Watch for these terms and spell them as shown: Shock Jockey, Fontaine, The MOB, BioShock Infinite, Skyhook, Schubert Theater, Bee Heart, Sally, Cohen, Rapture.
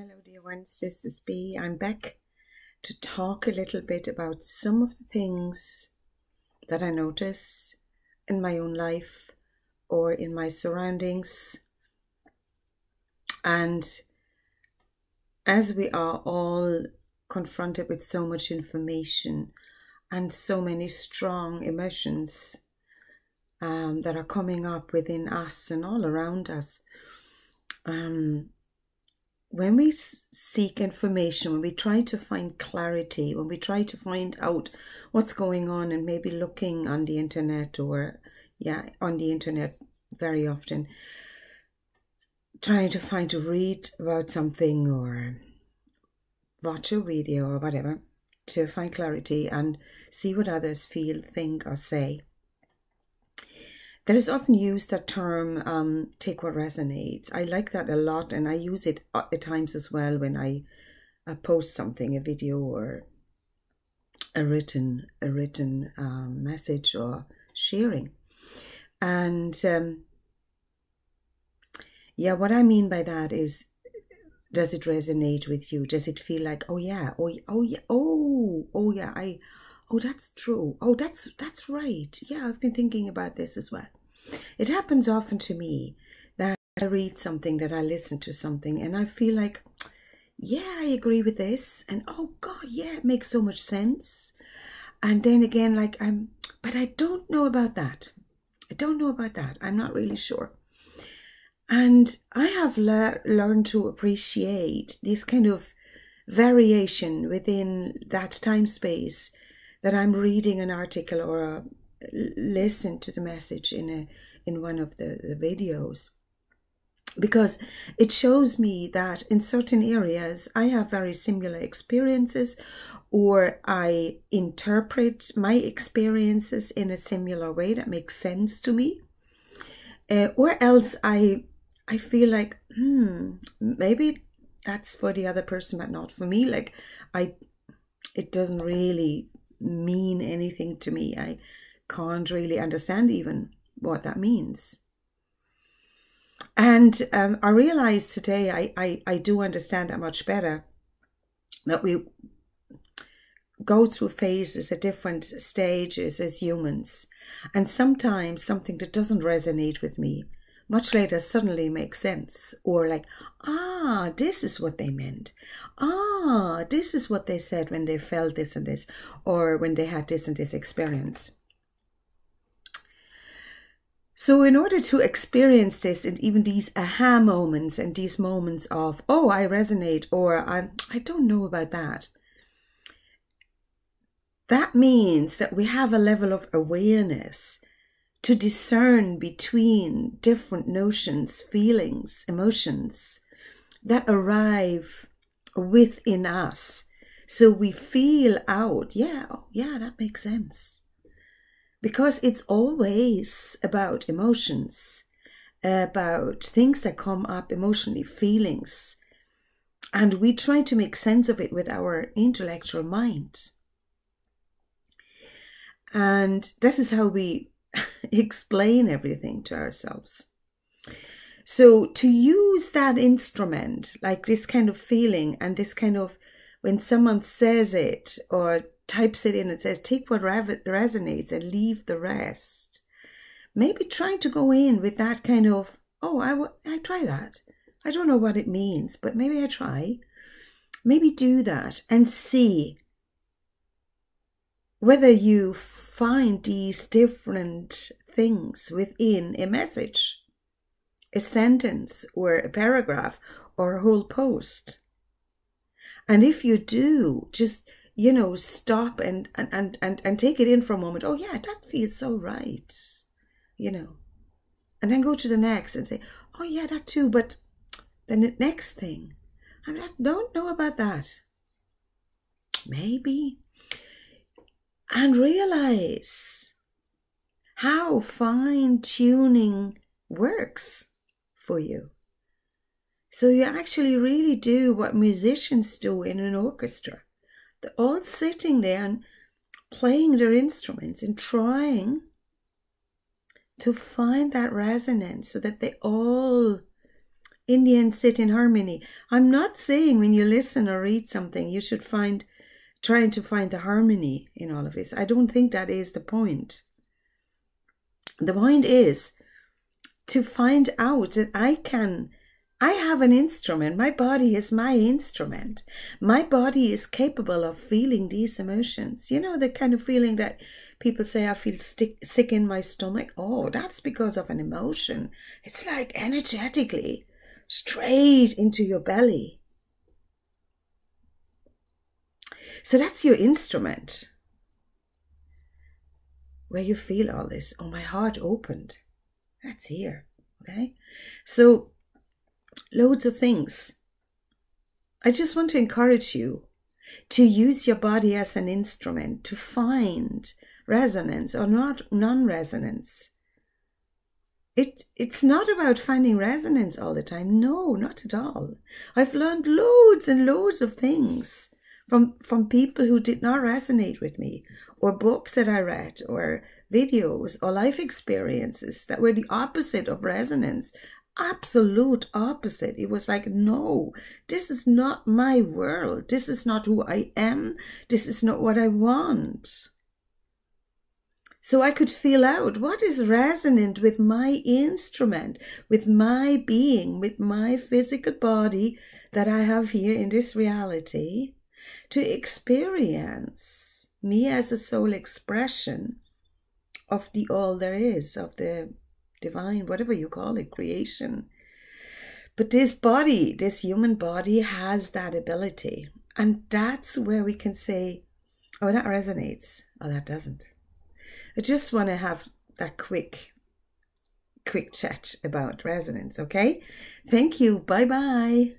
Hello dear ones, this is Bee. I'm back to talk a little bit about some of the things that I notice in my own life or in my surroundings. And as we are all confronted with so much information and so many strong emotions that are coming up within us and all around us, when we seek information, when we try to find clarity, when we try to find out what's going on, and maybe looking on the internet or, on the internet very often, trying to read about something or watch a video or whatever to find clarity and see what others feel, think or say. There is often used that term, take what resonates. I like that a lot, and I use it at times as well when I post something, a video or a written message or sharing. And what I mean by that is, does it resonate with you? Does it feel like, oh yeah, that's true. Oh, that's right. Yeah, I've been thinking about this as well. It happens often to me that I read something, that I listen to something, and I feel like, yeah, I agree with this, and oh God, yeah, it makes so much sense. And then again, like, but I don't know about that. I don't know about that. I'm not really sure. And I have learned to appreciate this kind of variation within that time space that I'm reading an article or listen to the message in one of the videos, because it shows me that in certain areas I have very similar experiences, or I interpret my experiences in a similar way that makes sense to me, or else I feel like, maybe that's for the other person but not for me. Like, it doesn't really mean anything to me. I can't really understand even what that means. And I realized today, I do understand that much better, that we go through phases at different stages as humans, and sometimes something that doesn't resonate with me much later suddenly makes sense, or like, ah, this is what they meant. Ah, this is what they said when they felt this and this, or when they had this and this experience. So in order to experience this, and even these aha moments and these moments of, oh, I resonate, or I don't know about that, that means that we have a level of awareness to discern between different notions, feelings, emotions that arrive within us. So we feel out, that makes sense. Because it's always about emotions, about things that come up emotionally, feelings. And we try to make sense of it with our intellectual mind. And this is how we explain everything to ourselves. So to use that instrument, like this kind of feeling and this kind of, when someone says it or types it in and says, take what resonates and leave the rest, maybe trying to go in with that kind of, oh, I try that. I don't know what it means, but maybe I try. Maybe do that and see whether you find these different things within a message, a sentence or a paragraph or a whole post. And if you do, just, stop and take it in for a moment. Oh yeah, that feels so right, and then go to the next and say, oh yeah, that too, but then the next thing, I don't know about that. Maybe. And realize how fine-tuning works for you. So you actually really do what musicians do in an orchestra. They're all sitting there and playing their instruments and trying to find that resonance so that they all in the end sit in harmony. I'm not saying when you listen or read something you should find, trying to find the harmony in all of this. I don't think that is the point. The point is to find out that I have an instrument. My body is my instrument. My body is capable of feeling these emotions. You know, the kind of feeling that people say, I feel sick in my stomach. Oh, that's because of an emotion. It's like energetically straight into your belly. So that's your instrument where you feel all this. Oh, my heart opened. That's here. Okay. So loads of things. I just want to encourage you to use your body as an instrument to find resonance or not non-resonance. It's not about finding resonance all the time. No, not at all. I've learned loads and loads of things from people who did not resonate with me, or books that I read, or videos, or life experiences that were the opposite of resonance. Absolute opposite. It was like, no, this is not my world. This is not who I am. This is not what I want. So I could feel out what is resonant with my instrument, with my being, with my physical body that I have here in this reality, to experience me as a soul expression of the all there is, of the divine, whatever you call it, creation. But this body, this human body, has that ability. And that's where we can say, oh, that resonates, oh, that doesn't. I just want to have that quick chat about resonance. Okay, thank you. Bye bye.